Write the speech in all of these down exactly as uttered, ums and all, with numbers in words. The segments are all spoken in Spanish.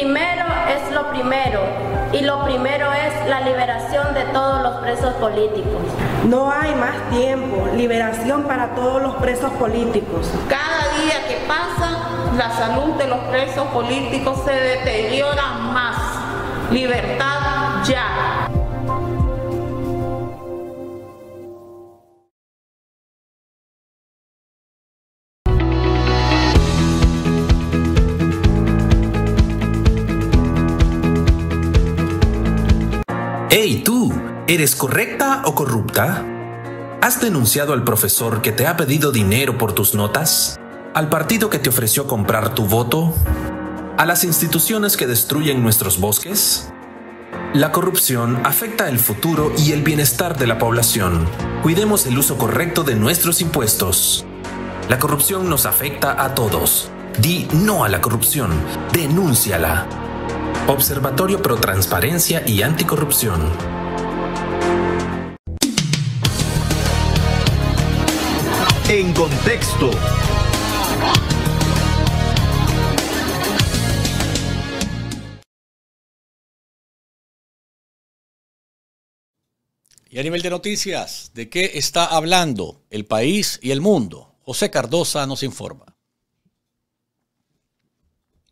Primero es lo primero, y lo primero es la liberación de todos los presos políticos. No hay más tiempo, liberación para todos los presos políticos. Cada día que pasa, la salud de los presos políticos se deteriora más. Libertad ya. ¡Hey tú! ¿Eres correcta o corrupta? ¿Has denunciado al profesor que te ha pedido dinero por tus notas? ¿Al partido que te ofreció comprar tu voto? ¿A las instituciones que destruyen nuestros bosques? La corrupción afecta el futuro y el bienestar de la población. Cuidemos el uso correcto de nuestros impuestos. La corrupción nos afecta a todos. Di no a la corrupción. Denúnciala. Observatorio Pro Transparencia y Anticorrupción. En contexto. Y a nivel de noticias, ¿de qué está hablando el país y el mundo? José Cardoza nos informa.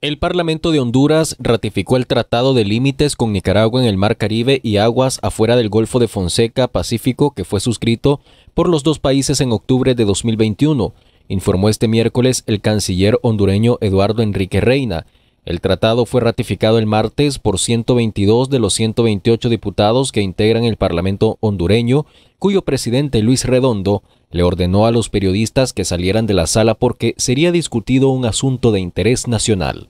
El Parlamento de Honduras ratificó el Tratado de Límites con Nicaragua en el Mar Caribe y aguas afuera del Golfo de Fonseca, Pacífico, que fue suscrito por los dos países en octubre de dos mil veintiuno, informó este miércoles el canciller hondureño Eduardo Enrique Reina. El tratado fue ratificado el martes por ciento veintidós de los ciento veintiocho diputados que integran el Parlamento hondureño, cuyo presidente Luis Redondo le ordenó a los periodistas que salieran de la sala porque sería discutido un asunto de interés nacional.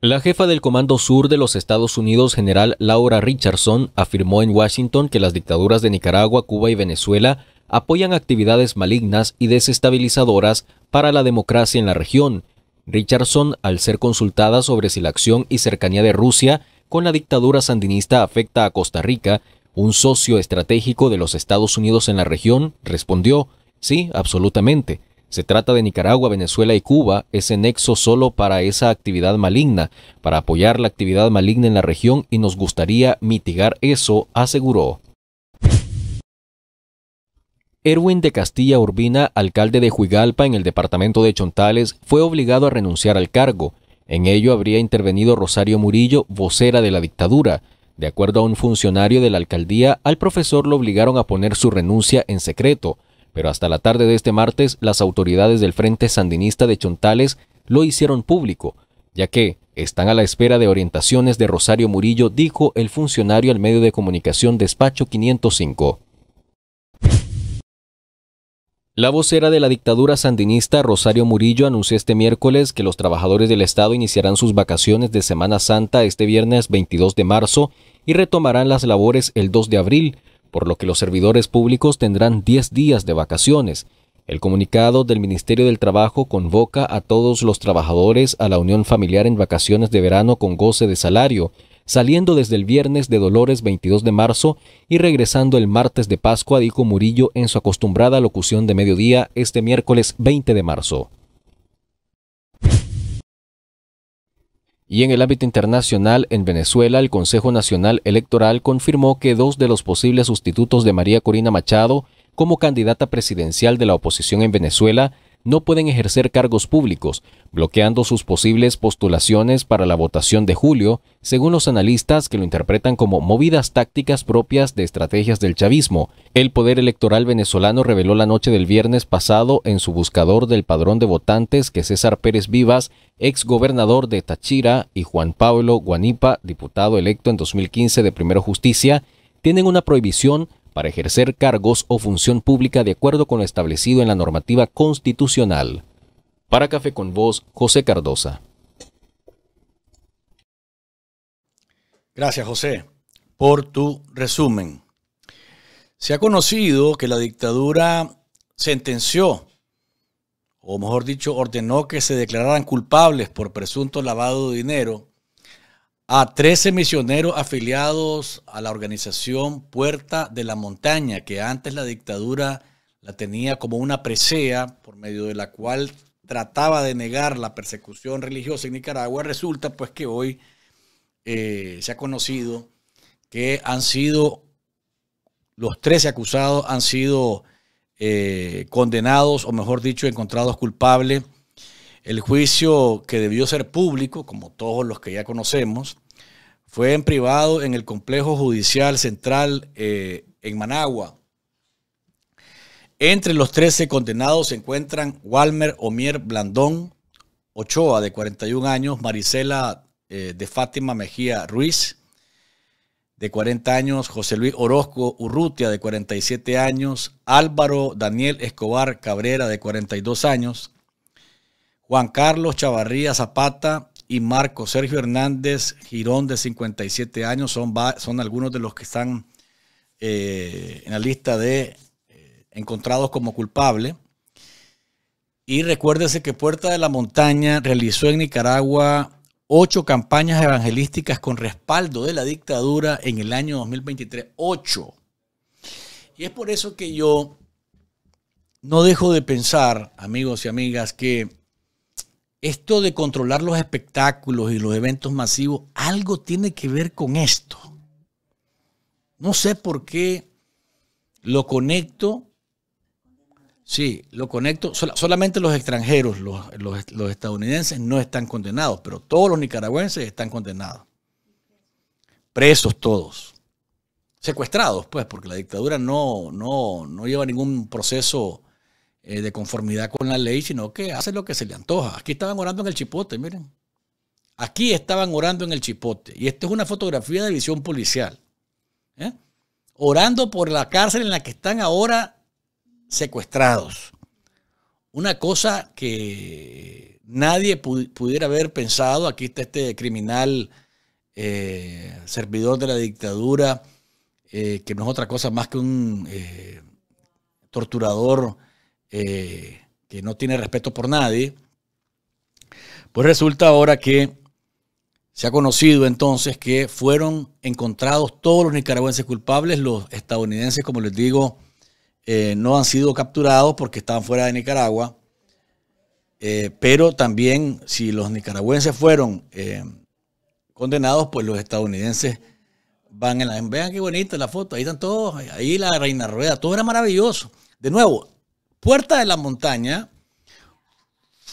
La jefa del Comando Sur de los Estados Unidos, general Laura Richardson, afirmó en Washington que las dictaduras de Nicaragua, Cuba y Venezuela apoyan actividades malignas y desestabilizadoras para la democracia en la región. Richardson, al ser consultada sobre si la acción y cercanía de Rusia con la dictadura sandinista afecta a Costa Rica, un socio estratégico de los Estados Unidos en la región, respondió: sí, absolutamente. Se trata de Nicaragua, Venezuela y Cuba, ese nexo solo para esa actividad maligna, para apoyar la actividad maligna en la región, y nos gustaría mitigar eso, aseguró. Erwin de Castilla Urbina, alcalde de Juigalpa en el departamento de Chontales, fue obligado a renunciar al cargo. En ello habría intervenido Rosario Murillo, vocera de la dictadura. De acuerdo a un funcionario de la alcaldía, al profesor lo obligaron a poner su renuncia en secreto, pero hasta la tarde de este martes las autoridades del Frente Sandinista de Chontales lo hicieron público, ya que están a la espera de orientaciones de Rosario Murillo, dijo el funcionario al medio de comunicación Despacho quinientos cinco. La vocera de la dictadura sandinista, Rosario Murillo, anunció este miércoles que los trabajadores del Estado iniciarán sus vacaciones de Semana Santa este viernes veintidós de marzo y retomarán las labores el dos de abril, por lo que los servidores públicos tendrán diez días de vacaciones. El comunicado del Ministerio del Trabajo convoca a todos los trabajadores a la unión familiar en vacaciones de verano con goce de salario, saliendo desde el viernes de Dolores veintidós de marzo y regresando el martes de Pascua, dijo Murillo en su acostumbrada locución de mediodía este miércoles veinte de marzo. Y en el ámbito internacional, en Venezuela, el Consejo Nacional Electoral confirmó que dos de los posibles sustitutos de María Corina Machado como candidata presidencial de la oposición en Venezuela no pueden ejercer cargos públicos, bloqueando sus posibles postulaciones para la votación de julio, según los analistas que lo interpretan como movidas tácticas propias de estrategias del chavismo. El Poder Electoral venezolano reveló la noche del viernes pasado en su buscador del padrón de votantes que César Pérez Vivas, exgobernador de Táchira, y Juan Pablo Guanipa, diputado electo en dos mil quince de Primero Justicia, tienen una prohibición para ejercer cargos o función pública de acuerdo con lo establecido en la normativa constitucional. Para Café con Voz, José Cardoza. Gracias, José, por tu resumen. Se ha conocido que la dictadura sentenció, o mejor dicho, ordenó que se declararan culpables por presunto lavado de dinero a trece misioneros afiliados a la organización Puerta de la Montaña, que antes la dictadura la tenía como una presea por medio de la cual trataba de negar la persecución religiosa en Nicaragua, resulta pues que hoy eh, se ha conocido que han sido, los trece acusados han sido eh, condenados, o mejor dicho, encontrados culpables. El juicio, que debió ser público, como todos los que ya conocemos, fue en privado en el Complejo Judicial Central eh, en Managua. Entre los trece condenados se encuentran Walmer Omier Blandón Ochoa, de cuarenta y un años, Marisela eh, de Fátima Mejía Ruiz, de cuarenta años, José Luis Orozco Urrutia, de cuarenta y siete años, Álvaro Daniel Escobar Cabrera, de cuarenta y dos años, Juan Carlos Chavarría Zapata y Marco Sergio Hernández Girón, de cincuenta y siete años, son, son algunos de los que están eh, en la lista de eh, encontrados como culpables. Y recuérdese que Puerta de la Montaña realizó en Nicaragua ocho campañas evangelísticas con respaldo de la dictadura en el año dos mil veintitrés. Ocho. Y es por eso que yo no dejo de pensar, amigos y amigas, que esto de controlar los espectáculos y los eventos masivos, algo tiene que ver con esto. No sé por qué lo conecto. Sí, lo conecto. Sol- solamente los extranjeros, los, los, los estadounidenses no están condenados, pero todos los nicaragüenses están condenados. Presos todos. Secuestrados, pues, porque la dictadura no, no, no lleva ningún proceso de conformidad con la ley, sino que hace lo que se le antoja. Aquí estaban orando en el Chipote, miren. Aquí estaban orando en el Chipote. Y esta es una fotografía de visión policial. ¿eh? Orando por la cárcel en la que están ahora secuestrados. Una cosa que nadie pu- pudiera haber pensado. Aquí está este criminal eh, servidor de la dictadura, eh, que no es otra cosa más que un eh, torturador Eh, que no tiene respeto por nadie. Pues resulta ahora que se ha conocido entonces que fueron encontrados todos los nicaragüenses culpables. Los estadounidenses, como les digo, eh, no han sido capturados porque estaban fuera de Nicaragua, eh, pero también si los nicaragüenses fueron eh, condenados, pues los estadounidenses van en la... Vean qué bonita la foto, ahí están todos, ahí la Reina Rueda, todo era maravilloso. De nuevo, Puerta de la Montaña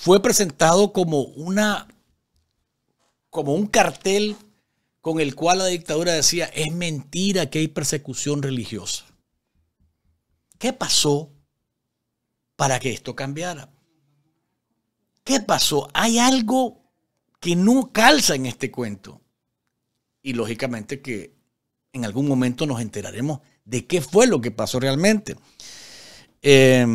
fue presentado como una, como un cartel con el cual la dictadura decía: es mentira que hay persecución religiosa. ¿Qué pasó para que esto cambiara? ¿Qué pasó? Hay algo que no calza en este cuento. Y lógicamente que en algún momento nos enteraremos de qué fue lo que pasó realmente. Eh,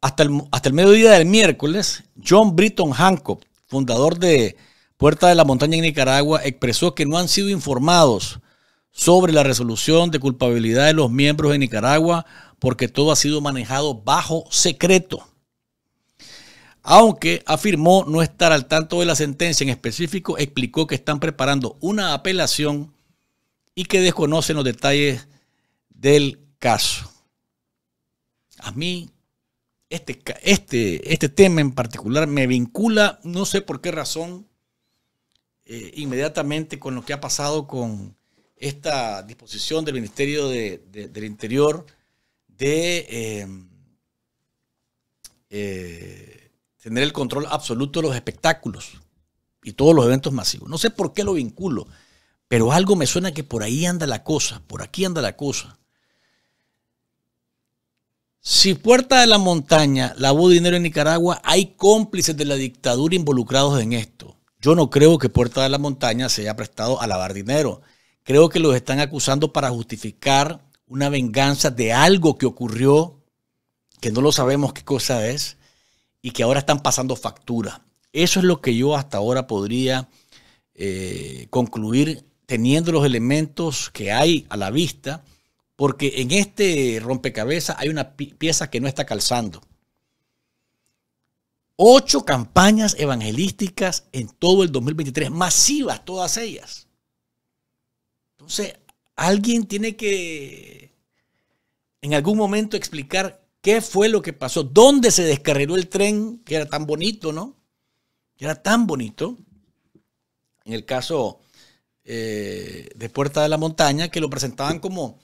hasta, el, hasta el mediodía del miércoles, John Britton Hancock, fundador de Puerta de la Montaña en Nicaragua, expresó que no han sido informados sobre la resolución de culpabilidad de los miembros de Nicaragua porque todo ha sido manejado bajo secreto, aunque afirmó no estar al tanto de la sentencia en específico. Explicó que están preparando una apelación y que desconocen los detalles del caso. A mí este, este, este tema en particular me vincula, no sé por qué razón, eh, inmediatamente con lo que ha pasado con esta disposición del Ministerio de, de, del Interior de eh, eh, tener el control absoluto de los espectáculos y todos los eventos masivos. No sé por qué lo vinculo, pero algo me suena que por ahí anda la cosa, por aquí anda la cosa. Si Puerta de la Montaña lavó dinero en Nicaragua, hay cómplices de la dictadura involucrados en esto. Yo no creo que Puerta de la Montaña se haya prestado a lavar dinero. Creo que los están acusando para justificar una venganza de algo que ocurrió, que no lo sabemos qué cosa es, y que ahora están pasando factura. Eso es lo que yo hasta ahora podría eh, concluir, teniendo los elementos que hay a la vista. Porque en este rompecabezas hay una pieza que no está calzando. Ocho campañas evangelísticas en todo el dos mil veintitrés, masivas todas ellas. Entonces, alguien tiene que en algún momento explicar ¿Qué fue lo que pasó? ¿Dónde se descarriló el tren que era tan bonito, no? Que era tan bonito. En el caso eh, de Puerta de la Montaña, que lo presentaban como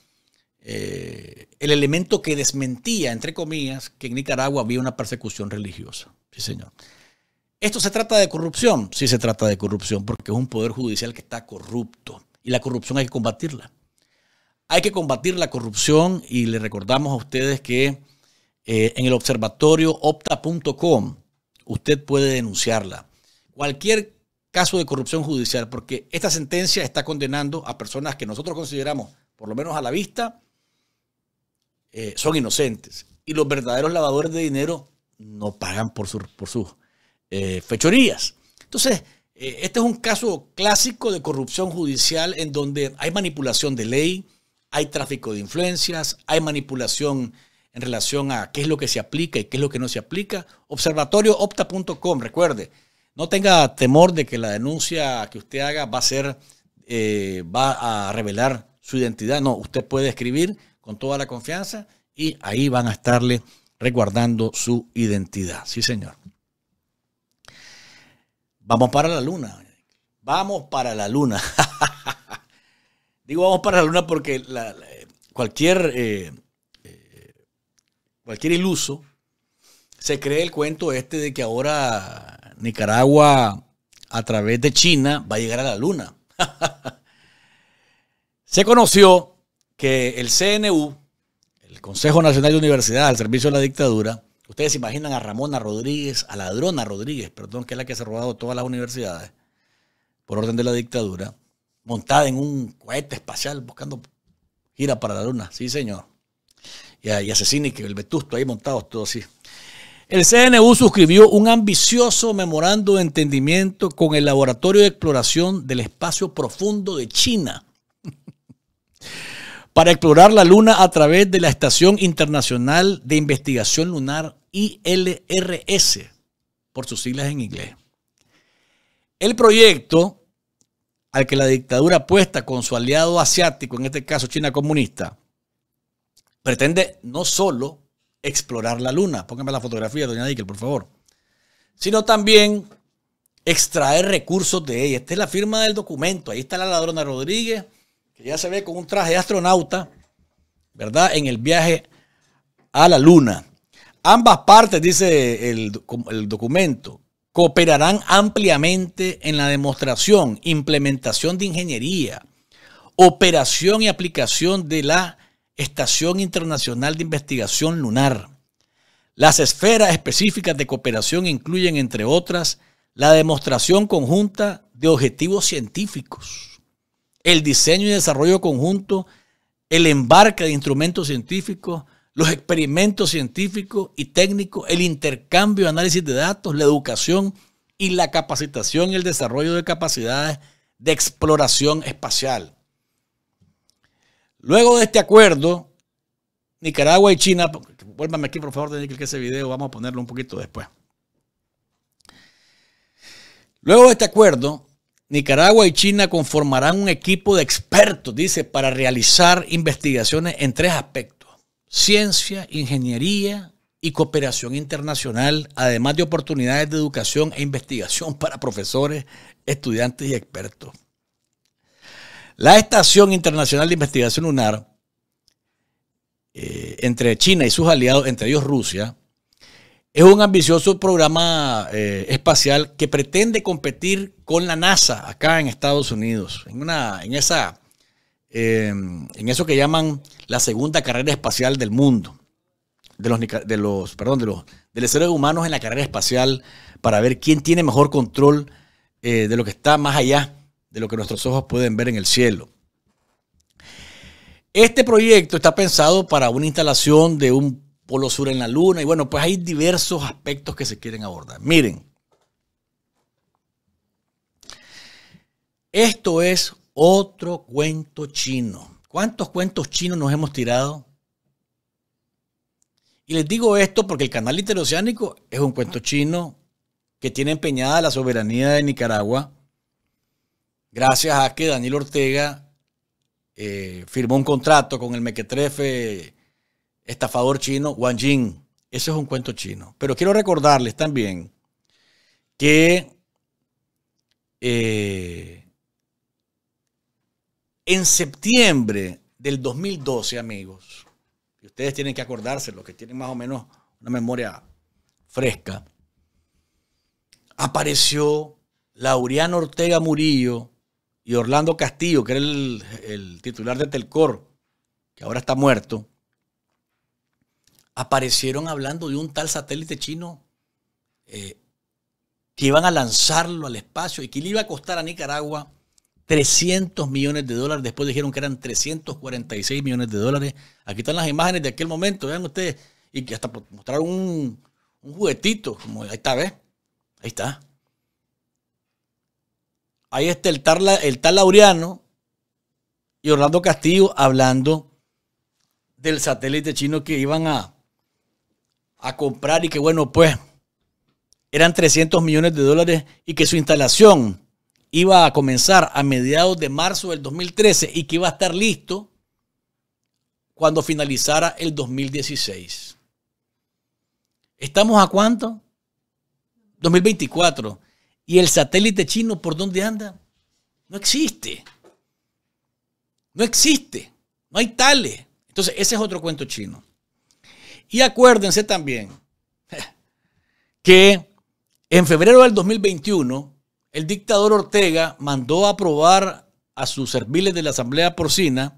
eh, el elemento que desmentía, entre comillas, que en Nicaragua había una persecución religiosa. Sí, señor. ¿Esto se trata de corrupción? Sí, se trata de corrupción, porque es un poder judicial que está corrupto. Y la corrupción hay que combatirla. Hay que combatir la corrupción, y le recordamos a ustedes que eh, en el observatorio opta punto com usted puede denunciarla. Cualquier caso de corrupción judicial, porque esta sentencia está condenando a personas que nosotros consideramos, por lo menos a la vista, eh, son inocentes. Y los verdaderos lavadores de dinero no pagan por sus... por sus Eh, fechorías. Entonces, eh, este es un caso clásico de corrupción judicial en donde hay manipulación de ley, hay tráfico de influencias, hay manipulación en relación a qué es lo que se aplica y qué es lo que no se aplica. Observatorio opta punto com, recuerde, no tenga temor de que la denuncia que usted haga va a ser, eh, va a revelar su identidad. No, usted puede escribir con toda la confianza y ahí van a estarle resguardando su identidad. Sí, señor. Vamos para la luna. Vamos para la luna. Digo vamos para la luna porque la, la, cualquier, eh, eh, cualquier iluso se cree el cuento este de que ahora Nicaragua a través de China va a llegar a la luna. Se conoció que el C N U, el Consejo Nacional de Universidades, al servicio de la dictadura, ustedes se imaginan a Ramona Rodríguez, a Ladrona Rodríguez, perdón, que es la que se ha robado todas las universidades por orden de la dictadura, montada en un cohete espacial buscando gira para la luna. Sí, señor. Y, y asesina que el vetusto ahí montados todos así. El C N U suscribió un ambicioso memorando de entendimiento con el Laboratorio de Exploración del Espacio Profundo de China para explorar la luna a través de la Estación Internacional de Investigación Lunar, I L R S, por sus siglas en inglés. El proyecto al que la dictadura apuesta con su aliado asiático, en este caso China comunista, pretende no solo explorar la luna, póngame la fotografía, doña Dickel, por favor, sino también extraer recursos de ella. Esta es la firma del documento, ahí está la Ladrona Rodríguez, que ya se ve con un traje de astronauta, ¿verdad?, en el viaje a la luna. Ambas partes, dice el, el documento, cooperarán ampliamente en la demostración, implementación de ingeniería, operación y aplicación de la Estación Internacional de Investigación Lunar. Las esferas específicas de cooperación incluyen, entre otras, la demostración conjunta de objetivos científicos, el diseño y desarrollo conjunto, el embarque de instrumentos científicos, los experimentos científicos y técnicos, el intercambio y análisis de datos, la educación y la capacitación y el desarrollo de capacidades de exploración espacial. Luego de este acuerdo, Nicaragua y China, vuélvame aquí por favor, que ese video vamos a ponerlo un poquito después. Luego de este acuerdo, Nicaragua y China conformarán un equipo de expertos, dice, para realizar investigaciones en tres aspectos: ciencia, ingeniería y cooperación internacional, además de oportunidades de educación e investigación para profesores, estudiantes y expertos. La Estación Internacional de Investigación Lunar, eh, entre China y sus aliados, entre ellos Rusia, es un ambicioso programa eh, espacial que pretende competir con la NASA acá en Estados Unidos, en, una, en esa... Eh, en eso que llaman la segunda carrera espacial del mundo, de los, de los, perdón, de los, de los seres humanos en la carrera espacial, para ver quién tiene mejor control eh, de lo que está más allá de lo que nuestros ojos pueden ver en el cielo. Este proyecto está pensado para una instalación de un polo sur en la luna y bueno, pues hay diversos aspectos que se quieren abordar. Miren, esto es otro cuento chino. ¿Cuántos cuentos chinos nos hemos tirado? Y les digo esto porque el canal interoceánico es un cuento chino que tiene empeñada la soberanía de Nicaragua, gracias a que Daniel Ortega eh, firmó un contrato con el mequetrefe estafador chino Wang Jing. Eso es un cuento chino. Pero quiero recordarles también que eh, en septiembre del dos mil doce, amigos, y ustedes tienen que acordarse, los que tienen más o menos una memoria fresca, apareció Laureano Ortega Murillo y Orlando Castillo, que era el, el titular de Telcor, que ahora está muerto, aparecieron hablando de un tal satélite chino eh, que iban a lanzarlo al espacio y que le iba a costar a Nicaragua trescientos millones de dólares. Después dijeron que eran trescientos cuarenta y seis millones de dólares. Aquí están las imágenes de aquel momento, vean ustedes, y que hasta mostraron un, un juguetito, como ahí está, ¿ves? Ahí está. Ahí está el tal, el tal Laureano y Orlando Castillo hablando del satélite chino que iban a, a comprar y que, bueno, pues eran trescientos millones de dólares y que su instalación iba a comenzar a mediados de marzo del dos mil trece y que iba a estar listo cuando finalizara el dos mil dieciséis. ¿Estamos a cuánto? dos mil veinticuatro. ¿Y el satélite chino por dónde anda? No existe. No existe. No hay tales. Entonces, ese es otro cuento chino. Y acuérdense también que en febrero del dos mil veintiuno, el dictador Ortega mandó aprobar a sus serviles de la Asamblea Porcina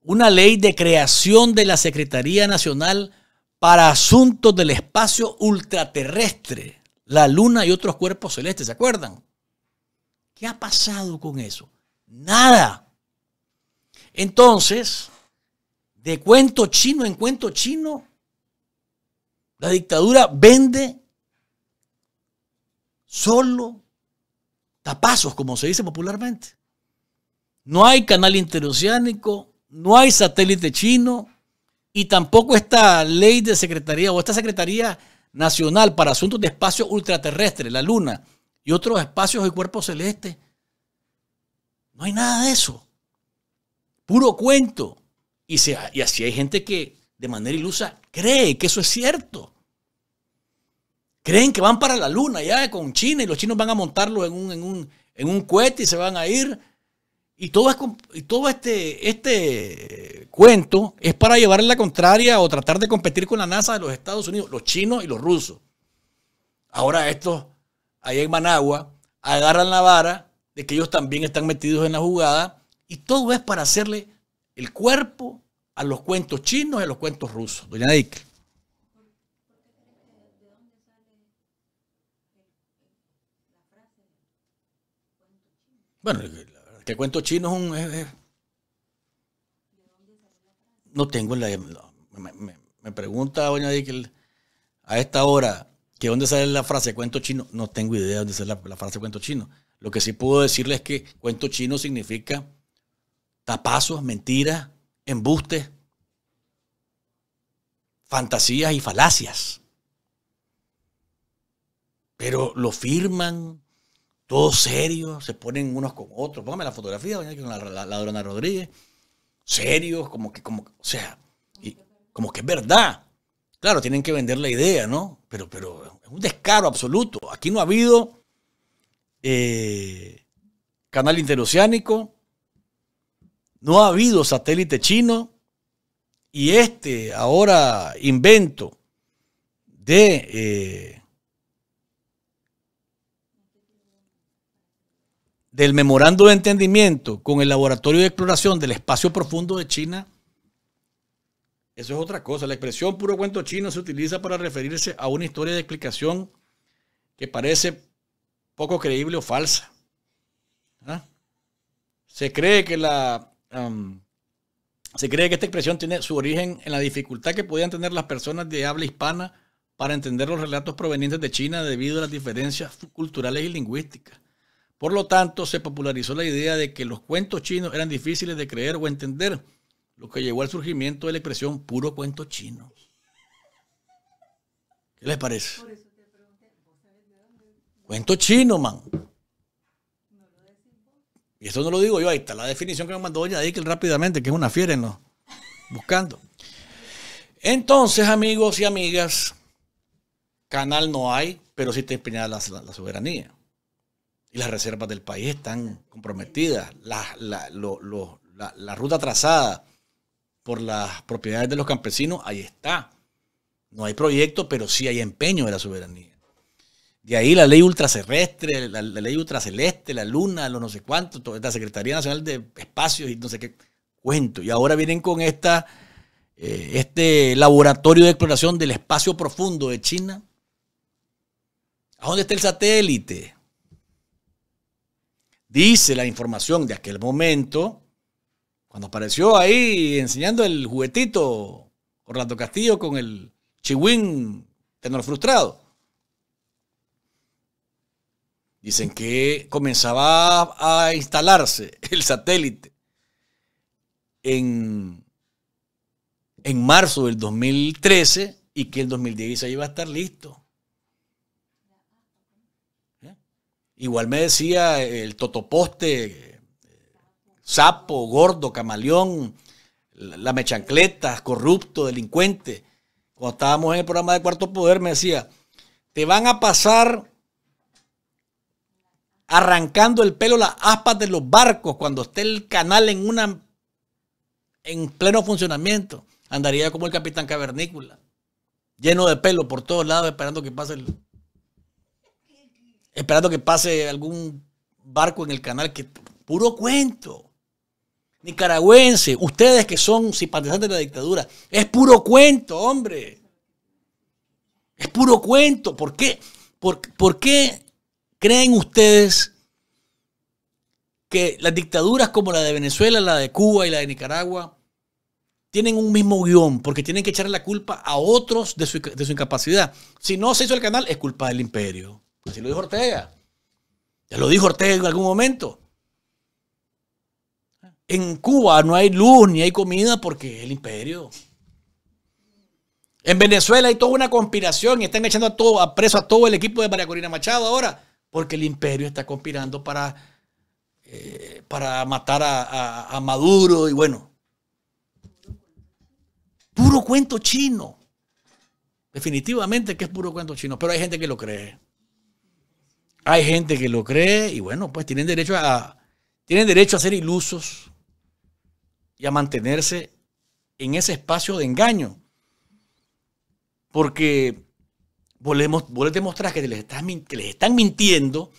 una ley de creación de la Secretaría Nacional para Asuntos del Espacio Ultraterrestre, la Luna y otros cuerpos celestes. ¿Se acuerdan? ¿Qué ha pasado con eso? Nada. Entonces, de cuento chino en cuento chino, la dictadura vende solo tapazos, como se dice popularmente. No hay canal interoceánico, no hay satélite chino y tampoco esta ley de secretaría o esta Secretaría Nacional para Asuntos de Espacio Ultraterrestre, la Luna y otros espacios y cuerpos celestes. No hay nada de eso. Puro cuento. Y, se, y así hay gente que de manera ilusa cree que eso es cierto. Creen que van para la Luna ya con China y los chinos van a montarlo en un, en un, en un cohete y se van a ir. Y todo, es, y todo este, este cuento es para llevar la contraria o tratar de competir con la NASA de los Estados Unidos, los chinos y los rusos. Ahora estos, allá en Managua, agarran la vara de que ellos también están metidos en la jugada y todo es para hacerle el cuerpo a los cuentos chinos y a los cuentos rusos. Doña Dick. Bueno, la verdad que el cuento chino es un... Es, es, no tengo la... No, me, me, me pregunta doña Dick el, a esta hora que dónde sale la frase cuento chino. No tengo idea de dónde sale la, la frase cuento chino. Lo que sí puedo decirles es que cuento chino significa tapazos, mentiras, embustes, fantasías y falacias. Pero lo firman, todo serio, se ponen unos con otros. Póngame la fotografía, doña, con la, la, la Ramona Rodríguez. Serios, como que, como, o sea, y, como que es verdad. Claro, tienen que vender la idea, ¿no? Pero, pero es un descaro absoluto. Aquí no ha habido eh, canal interoceánico. No ha habido satélite chino y este ahora invento de eh, del memorando de entendimiento con el Laboratorio de Exploración del Espacio Profundo de China, eso es otra cosa. La expresión puro cuento chino se utiliza para referirse a una historia de explicación que parece poco creíble o falsa. ¿Ah? Se cree que la... Um, se cree que esta expresión tiene su origen en la dificultad que podían tener las personas de habla hispana para entender los relatos provenientes de China debido a las diferencias culturales y lingüísticas. Por lo tanto, se popularizó la idea de que los cuentos chinos eran difíciles de creer o entender, lo que llevó al surgimiento de la expresión puro cuento chino. ¿Qué les parece? Por eso te pregunté, ¿vos sabés de dónde? Cuento chino, man. Y eso no lo digo yo, ahí está la definición que me mandó doña Dick rápidamente, que es una fiera en los buscando. Entonces, amigos y amigas, canal no hay, pero sí está empeñada la, la, la soberanía. Y las reservas del país están comprometidas. La, la, lo, lo, la, la ruta trazada por las propiedades de los campesinos, ahí está. No hay proyecto, pero sí hay empeño de la soberanía. De ahí la ley ultraterrestre, la, la ley ultraceleste, la luna, lo no sé cuánto, toda esta Secretaría Nacional de Espacios y no sé qué cuento. Y ahora vienen con esta, eh, este laboratorio de exploración del espacio profundo de China. ¿A dónde está el satélite? Dice la información de aquel momento, cuando apareció ahí enseñando el juguetito Orlando Castillo con el chihuín tenor frustrado. Dicen que comenzaba a instalarse el satélite en, en marzo del dos mil trece y que el dos mil dieciséis iba a estar listo. ¿Eh? Igual me decía el totoposte, sapo, gordo, camaleón, la mechancleta, corrupto, delincuente. Cuando estábamos en el programa de Cuarto Poder me decía, te van a pasar arrancando el pelo las aspas de los barcos cuando esté el canal en una en pleno funcionamiento. Andaría como el capitán cavernícola, lleno de pelo por todos lados, esperando que pase el, esperando que pase algún barco en el canal. Que puro cuento. Nicaragüense, ustedes que son simpatizantes de la dictadura, es puro cuento, hombre. Es puro cuento. ¿Por qué? ¿Por, por qué? ¿Creen ustedes que las dictaduras como la de Venezuela, la de Cuba y la de Nicaragua tienen un mismo guión? Porque tienen que echarle la culpa a otros de su, de su incapacidad. Si no se hizo el canal, es culpa del imperio. Así lo dijo Ortega. Ya lo dijo Ortega en algún momento. En Cuba no hay luz ni hay comida porque es el imperio. En Venezuela hay toda una conspiración y están echando a, todo, a preso a todo el equipo de María Corina Machado ahora. Porque el imperio está conspirando para, eh, para matar a, a, a Maduro y bueno. Puro cuento chino. Definitivamente que es puro cuento chino, pero hay gente que lo cree. Hay gente que lo cree y bueno, pues tienen derecho a, tienen derecho a ser ilusos y a mantenerse en ese espacio de engaño. Porque vos les demostrás que les están mintiendo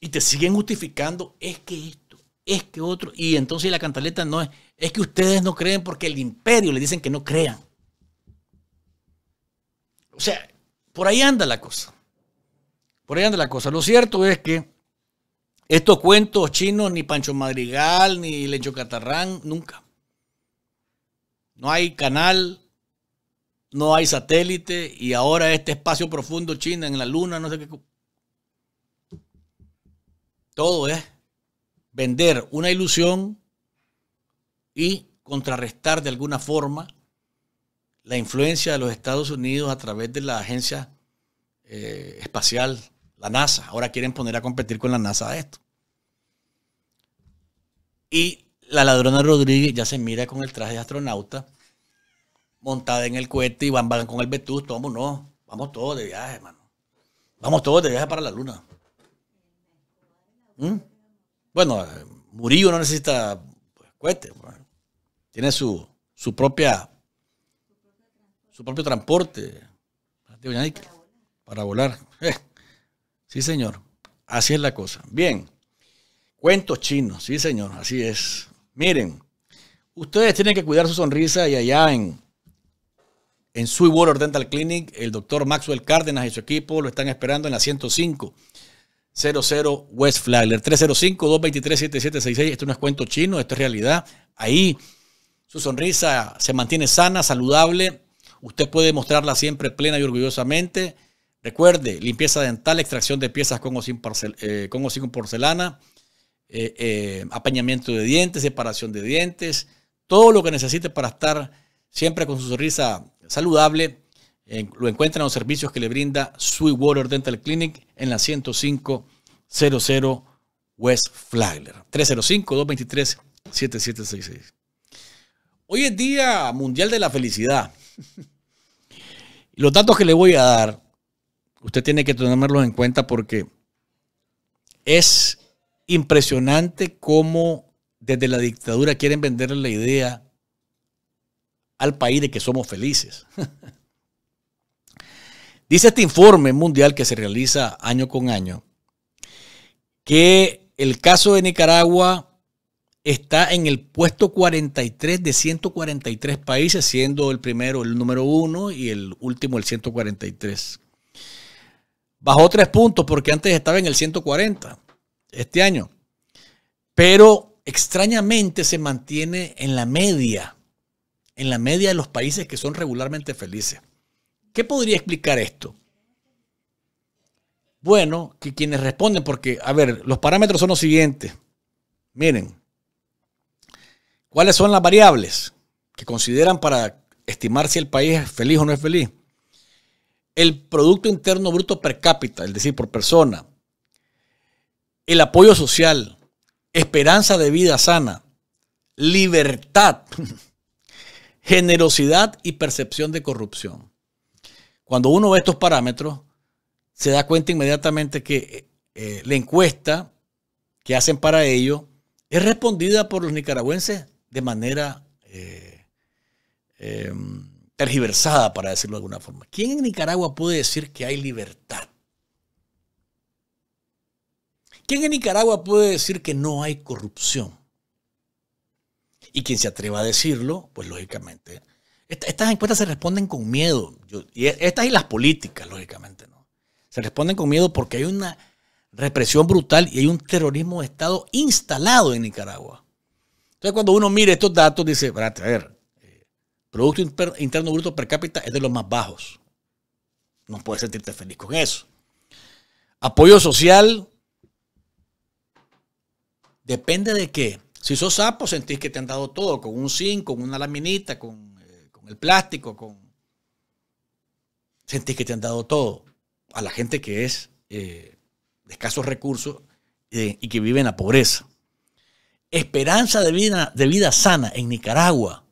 y te siguen justificando, es que esto, es que otro, y entonces la cantaleta no es, es que ustedes no creen porque el imperio le dicen que no crean. O sea, por ahí anda la cosa, por ahí anda la cosa. Lo cierto es que estos cuentos chinos, ni Pancho Madrigal, ni Lencho Catarrán, nunca. No hay canal. No hay satélite y ahora este espacio profundo China en la luna, no sé qué. Todo es vender una ilusión y contrarrestar de alguna forma la influencia de los Estados Unidos a través de la agencia eh, espacial, la NASA. Ahora quieren poner a competir con la NASA a esto. Y la ladrona Rodríguez ya se mira con el traje de astronauta, montada en el cohete y van, van con el vetusto. Vámonos, vamos todos de viaje, hermano. Vamos todos de viaje para la luna. ¿Mm? Bueno, Murillo no necesita pues, cohete. Bueno. Tiene su, su propia su propio transporte para volar. Sí, señor. Así es la cosa. Bien. Cuentos chinos. Sí, señor. Así es. Miren, ustedes tienen que cuidar su sonrisa y allá en En Sweetwater Dental Clinic, el doctor Maxwell Cárdenas y su equipo lo están esperando en la ciento cinco cero cero West Flagler. tres cero cinco, dos dos tres, siete siete seis seis. Esto no es cuento chino, esto es realidad. Ahí su sonrisa se mantiene sana, saludable. Usted puede mostrarla siempre plena y orgullosamente. Recuerde, limpieza dental, extracción de piezas con o sin, porcel eh, con o sin porcelana, eh, eh, apañamiento de dientes, separación de dientes. Todo lo que necesite para estar siempre con su sonrisa saludable, eh, lo encuentran los servicios que le brinda Sweetwater Dental Clinic en la ciento cinco cero cero West Flagler. tres cero cinco, dos dos tres, siete siete seis seis. Hoy es Día Mundial de la Felicidad. Los datos que le voy a dar, usted tiene que tenerlos en cuenta porque es impresionante cómo desde la dictadura quieren venderle la idea al país de que somos felices. Dice este informe mundial que se realiza año con año que el caso de Nicaragua está en el puesto cuarenta y tres de ciento cuarenta y tres países, siendo el primero el número uno y el último el ciento cuarenta y tres. Bajó tres puntos porque antes estaba en el ciento cuarenta este año, pero extrañamente se mantiene en la media, en la media de los países que son regularmente felices. ¿Qué podría explicar esto? Bueno, que quienes responden, porque, a ver, los parámetros son los siguientes. Miren, ¿cuáles son las variables que consideran para estimar si el país es feliz o no es feliz? El Producto Interno Bruto per cápita, es decir, por persona. El apoyo social, esperanza de vida sana, libertad, generosidad y percepción de corrupción. Cuando uno ve estos parámetros, se da cuenta inmediatamente que eh, la encuesta que hacen para ello es respondida por los nicaragüenses de manera eh, eh, tergiversada, para decirlo de alguna forma. ¿Quién en Nicaragua puede decir que hay libertad? ¿Quién en Nicaragua puede decir que no hay corrupción? Y quien se atreva a decirlo, pues lógicamente. Esta, estas encuestas se responden con miedo. Yo, y estas y las políticas, lógicamente, ¿no? Se responden con miedo porque hay una represión brutal y hay un terrorismo de Estado instalado en Nicaragua. Entonces, cuando uno mira estos datos, dice, a ver, eh, Producto Interno Bruto per cápita es de los más bajos. No puedes sentirte feliz con eso. Apoyo social. Depende de qué. Si sos sapo, sentís que te han dado todo, con un zinc, con una laminita, con, eh, con el plástico, con... Sentís que te han dado todo a la gente que es... Eh, de escasos recursos eh, y que viven en la pobreza. Esperanza de vida, de vida sana en Nicaragua.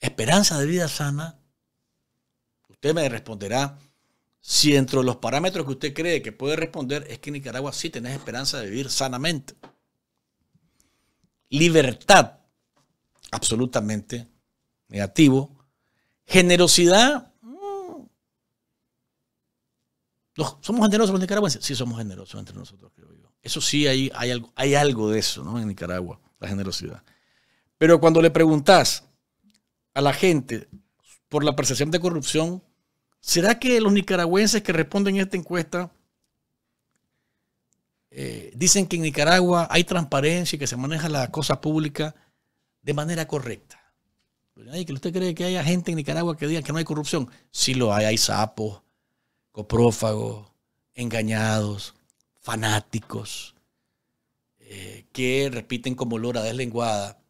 Esperanza de vida sana. Usted me responderá si dentro de los parámetros que usted cree que puede responder es que en Nicaragua sí tenés esperanza de vivir sanamente. Libertad. Absolutamente negativo. Generosidad. ¿Somos generosos los nicaragüenses? Sí, somos generosos entre nosotros, creo yo. Eso sí, hay, hay, algo, hay algo de eso, ¿no? En Nicaragua, la generosidad. Pero cuando le preguntás a la gente por la percepción de corrupción, ¿será que los nicaragüenses que responden a esta encuesta eh, dicen que en Nicaragua hay transparencia y que se maneja la cosa pública de manera correcta? ¿Que usted cree que haya gente en Nicaragua que diga que no hay corrupción? Sí lo hay, hay sapos, coprófagos, engañados, fanáticos, eh, que repiten como lora deslenguada,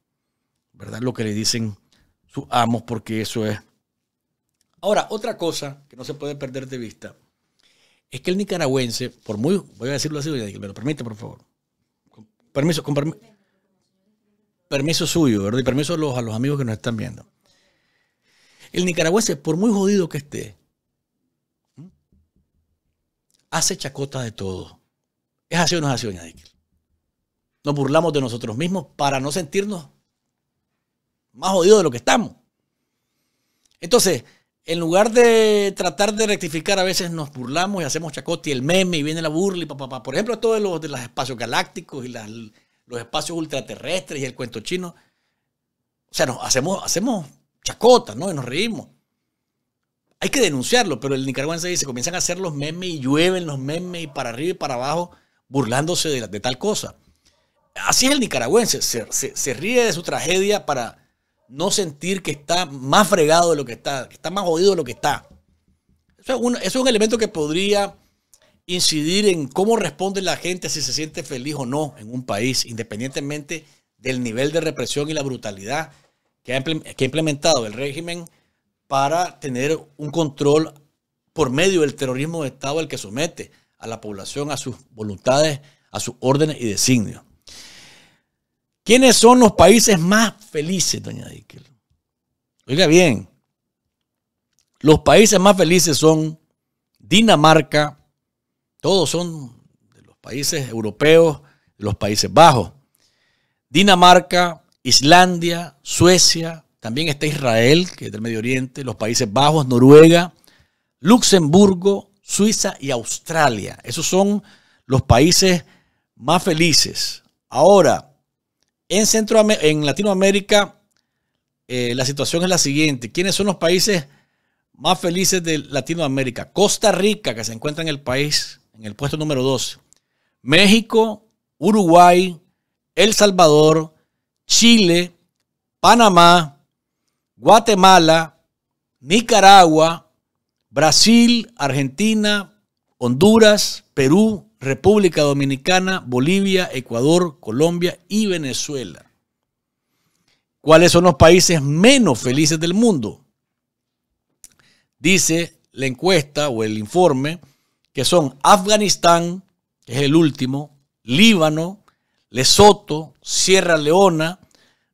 ¿verdad? Lo que le dicen sus amos, porque eso es. Ahora, otra cosa que no se puede perder de vista es que el nicaragüense, por muy, voy a decirlo así, me lo permite, por favor. Con permiso, con permi permiso suyo, ¿verdad? Y permiso a los, a los amigos que nos están viendo. El nicaragüense, por muy jodido que esté, hace chacota de todo. ¿Es así o no es así, doña Dickel? Nos burlamos de nosotros mismos para no sentirnos más jodidos de lo que estamos. Entonces, en lugar de tratar de rectificar, a veces nos burlamos y hacemos chacota y el meme y viene la burla y papá. Pa, pa. Por ejemplo, todo de los, de los espacios galácticos y las, los espacios ultraterrestres y el cuento chino. O sea, nos hacemos, hacemos chacota, ¿no? Y nos reímos. Hay que denunciarlo, pero el nicaragüense dice, comienzan a hacer los memes y llueven los memes y para arriba y para abajo, burlándose de, de tal cosa. Así es el nicaragüense, se, se, se ríe de su tragedia para no sentir que está más fregado de lo que está, que está más jodido de lo que está. Eso es un, eso es un elemento que podría incidir en cómo responde la gente si se siente feliz o no en un país, independientemente del nivel de represión y la brutalidad que ha, que ha implementado el régimen para tener un control por medio del terrorismo de Estado al que somete a la población, a sus voluntades, a sus órdenes y designios. ¿Quiénes son los países más felices, doña Dickel? Oiga bien, los países más felices son Dinamarca, todos son de los países europeos, de los Países Bajos. Dinamarca, Islandia, Suecia, también está Israel, que es del Medio Oriente, los Países Bajos, Noruega, Luxemburgo, Suiza y Australia. Esos son los países más felices. Ahora, en, Centroam- en Latinoamérica, eh, la situación es la siguiente. ¿Quiénes son los países más felices de Latinoamérica? Costa Rica, que se encuentra en el país, en el puesto número doce. México, Uruguay, El Salvador, Chile, Panamá, Guatemala, Nicaragua, Brasil, Argentina, Honduras, Perú, República Dominicana, Bolivia, Ecuador, Colombia y Venezuela. ¿Cuáles son los países menos felices del mundo? Dice la encuesta o el informe que son Afganistán, que es el último, Líbano, Lesoto, Sierra Leona,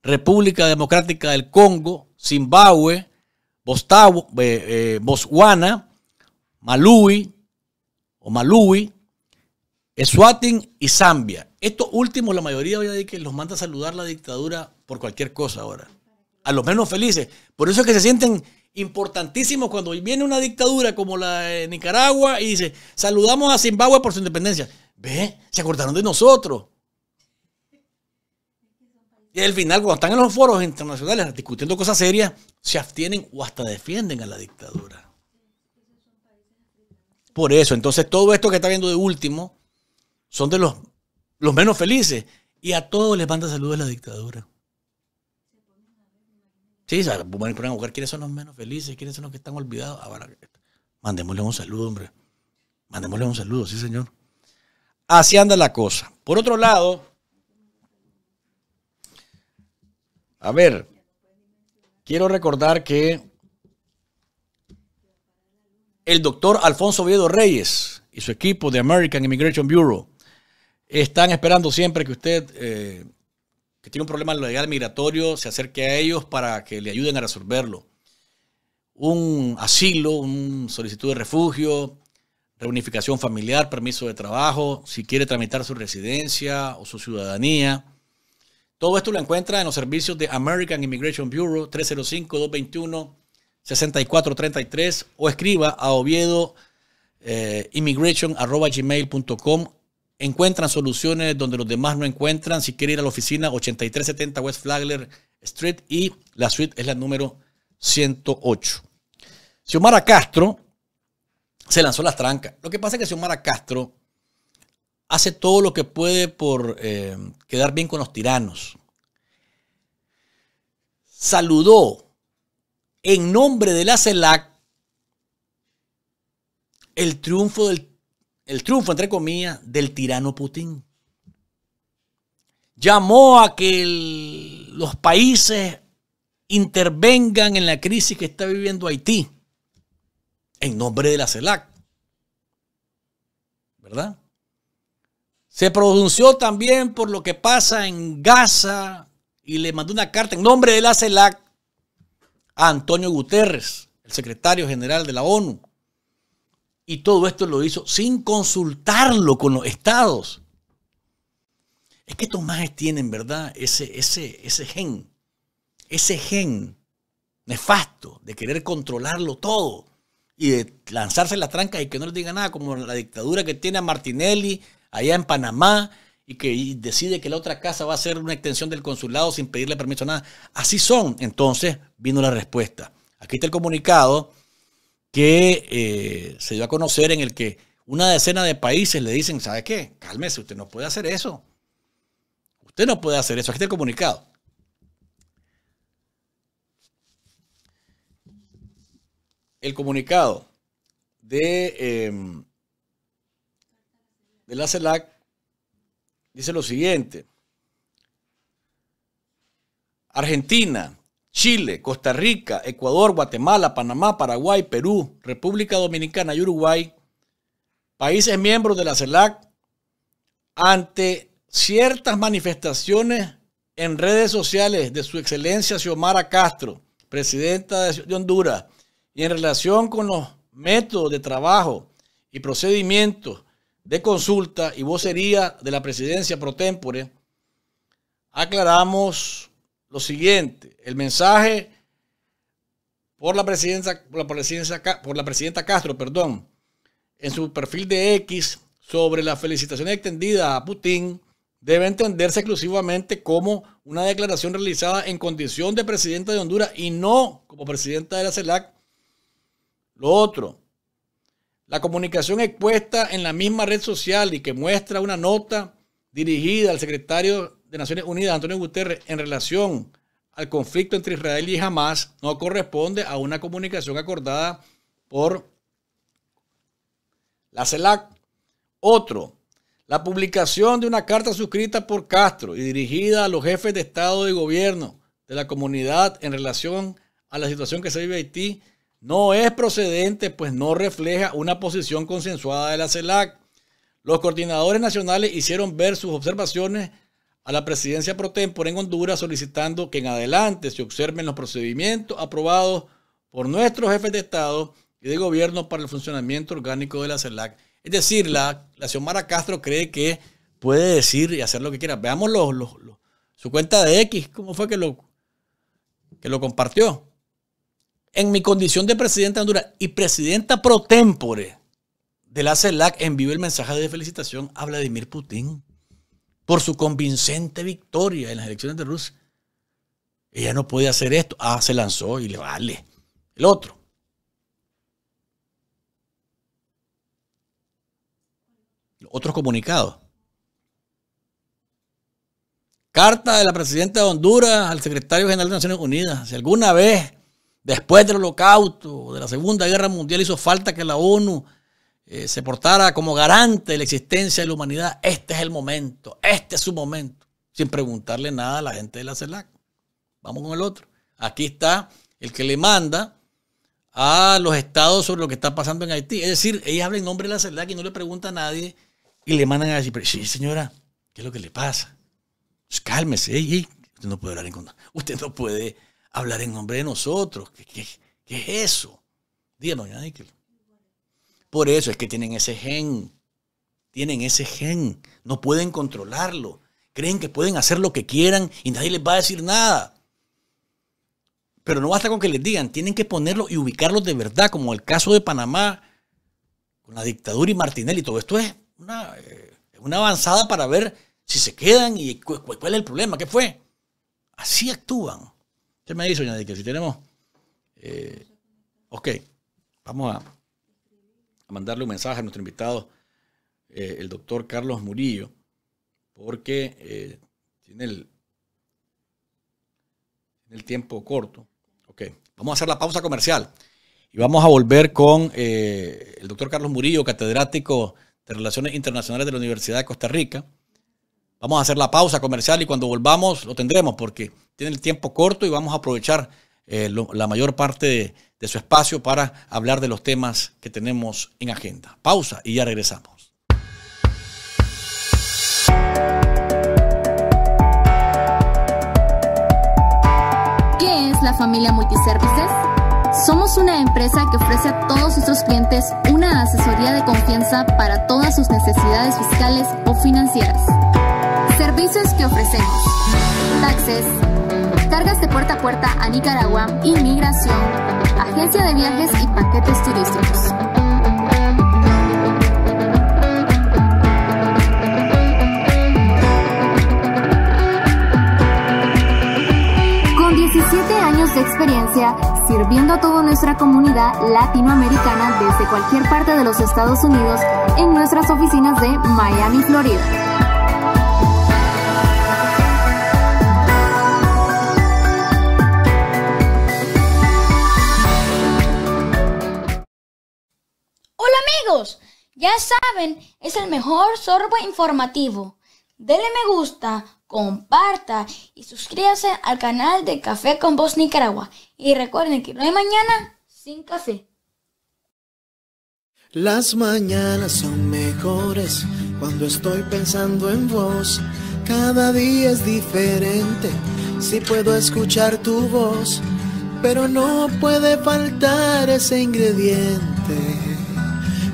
República Democrática del Congo, Zimbabue, Bostav- eh, eh, Botswana, Malaui o Malawi, Eswatini y Zambia. Estos últimos, la mayoría hoy de que los manda a saludar la dictadura por cualquier cosa ahora. A los menos felices. Por eso es que se sienten importantísimos cuando viene una dictadura como la de Nicaragua y dice, saludamos a Zimbabue por su independencia. Ve, se acordaron de nosotros. Y al final, cuando están en los foros internacionales discutiendo cosas serias, se abstienen o hasta defienden a la dictadura. Por eso, entonces, todo esto que está viendo de último son de los, los menos felices. Y a todos les manda saludos la dictadura. Sí, van a poner a buscar quiénes son los menos felices, quiénes son los que están olvidados. Ahora, mandémosle un saludo, hombre. Mandémosle un saludo, sí, señor. Así anda la cosa. Por otro lado, a ver, quiero recordar que el doctor Alfonso Oviedo Reyes y su equipo de American Immigration Bureau están esperando siempre que usted, eh, que tiene un problema legal migratorio, se acerque a ellos para que le ayuden a resolverlo. Un asilo, una solicitud de refugio, reunificación familiar, permiso de trabajo, si quiere tramitar su residencia o su ciudadanía. Todo esto lo encuentra en los servicios de American Immigration Bureau, tres cero cinco, dos dos uno, seis cuatro tres tres, o escriba a oviedo immigration arroba gmail punto com. Encuentran soluciones donde los demás no encuentran. Si quiere ir a la oficina, ochenta y tres setenta West Flagler Street, y la suite es la número ciento ocho. Xiomara Castro se lanzó las trancas. Lo que pasa es que Xiomara Castro hace todo lo que puede por eh, quedar bien con los tiranos. Saludó en nombre de la CELAC el triunfo, del, el triunfo entre comillas, del tirano Putin. Llamó a que el, los países intervengan en la crisis que está viviendo Haití en nombre de la CELAC. ¿Verdad? Se pronunció también por lo que pasa en Gaza y le mandó una carta en nombre de la CELAC a Antonio Guterres, el secretario general de la ONU. Y todo esto lo hizo sin consultarlo con los estados. Es que estos majes tienen, ¿verdad? Ese, ese, ese gen, ese gen nefasto de querer controlarlo todo y de lanzarse las trancas y que no les diga nada, como la dictadura que tiene a Martinelli allá en Panamá, y que decide que la otra casa va a ser una extensión del consulado sin pedirle permiso a nada. Así son. Entonces vino la respuesta. Aquí está el comunicado que eh, se dio a conocer, en el que una decena de países le dicen, ¿sabe qué? Cálmese, usted no puede hacer eso. Usted no puede hacer eso. Aquí está el comunicado. El comunicado de... Eh, de la CELAC dice lo siguiente: Argentina, Chile, Costa Rica, Ecuador, Guatemala, Panamá, Paraguay, Perú, República Dominicana y Uruguay, países miembros de la CELAC, ante ciertas manifestaciones en redes sociales de su excelencia Xiomara Castro, presidenta de Honduras, y en relación con los métodos de trabajo y procedimientos de consulta y vocería de la presidencia pro tempore, aclaramos lo siguiente. El mensaje por la presidencia, por la presidencia, por la presidenta Castro, perdón, en su perfil de X sobre las felicitaciones extendidas a Putin debe entenderse exclusivamente como una declaración realizada en condición de presidenta de Honduras y no como presidenta de la CELAC. Lo otro, la comunicación expuesta en la misma red social y que muestra una nota dirigida al secretario de Naciones Unidas, Antonio Guterres, en relación al conflicto entre Israel y Hamas, no corresponde a una comunicación acordada por la CELAC. Otro, la publicación de una carta suscrita por Castro y dirigida a los jefes de Estado y Gobierno de la comunidad en relación a la situación que se vive en Haití no es procedente, pues no refleja una posición consensuada de la CELAC. Los coordinadores nacionales hicieron ver sus observaciones a la presidencia pro tempore en Honduras, solicitando que en adelante se observen los procedimientos aprobados por nuestros jefes de Estado y de Gobierno para el funcionamiento orgánico de la CELAC. Es decir, la, la Xiomara Castro cree que puede decir y hacer lo que quiera. Veamos los, los, los, su cuenta de X, cómo fue que lo, que lo compartió. En mi condición de presidenta de Honduras y presidenta pro tempore de la CELAC, envío el mensaje de felicitación a Vladimir Putin por su convincente victoria en las elecciones de Rusia. Ella no podía hacer esto. Ah, se lanzó y le vale. El otro. Otros comunicados. Carta de la presidenta de Honduras al secretario general de Naciones Unidas. Si alguna vez, después del Holocausto o de la Segunda Guerra Mundial, hizo falta que la ONU eh, se portara como garante de la existencia de la humanidad, este es el momento, este es su momento, sin preguntarle nada a la gente de la CELAC. Vamos con el otro. Aquí está el que le manda a los estados sobre lo que está pasando en Haití. Es decir, ella habla en nombre de la CELAC y no le pregunta a nadie. Y le mandan a decir, pero sí, señora, ¿qué es lo que le pasa? Pues cálmese, ey, ey. Usted no puede hablar en contra. Usted no puede hablar en nombre de nosotros. ¿Qué, qué, qué es eso? Díganos, doña Níquel. Por eso es que tienen ese gen. Tienen ese gen. No pueden controlarlo. Creen que pueden hacer lo que quieran y nadie les va a decir nada. Pero no basta con que les digan. Tienen que ponerlo y ubicarlos de verdad, como el caso de Panamá, con la dictadura y Martinelli. Todo esto es Una, una avanzada para ver si se quedan y cu cu cuál es el problema, qué fue. Así actúan. ¿Qué me dice, doña Dique? Si tenemos... Eh, ok, vamos a, a mandarle un mensaje a nuestro invitado, eh, el doctor Carlos Murillo, porque eh, tiene el, el tiempo corto. Ok, vamos a hacer la pausa comercial y vamos a volver con eh, el doctor Carlos Murillo, catedrático de Relaciones Internacionales de la Universidad de Costa Rica. Vamos a hacer la pausa comercial y cuando volvamos lo tendremos porque tiene el tiempo corto y vamos a aprovechar eh, lo, la mayor parte de, de su espacio para hablar de los temas que tenemos en agenda. Pausa y ya regresamos. ¿Qué es la familia Multiservices? Somos una empresa que ofrece a todos nuestros clientes una asesoría de confianza para todas sus necesidades fiscales o financieras. Servicios que ofrecemos: taxes, cargas de puerta a puerta a Nicaragua, inmigración, agencia de viajes y paquetes turísticos. Con diecisiete años de experiencia, sirviendo a toda nuestra comunidad latinoamericana desde cualquier parte de los Estados Unidos en nuestras oficinas de Miami, Florida. Hola amigos, ya saben, es el mejor sorbo informativo. Denle me gusta, comparta y suscríbase al canal de Café con Voz Nicaragua. Y recuerden que no hay mañana sin café. Las mañanas son mejores cuando estoy pensando en vos. cada día es diferente. Sí puedo escuchar tu voz, pero no puede faltar ese ingrediente,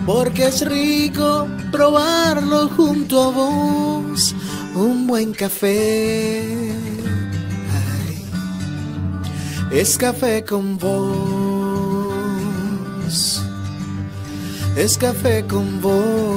porque es rico probarlo junto a vos, un buen café. Ay, es café con vos, es café con vos.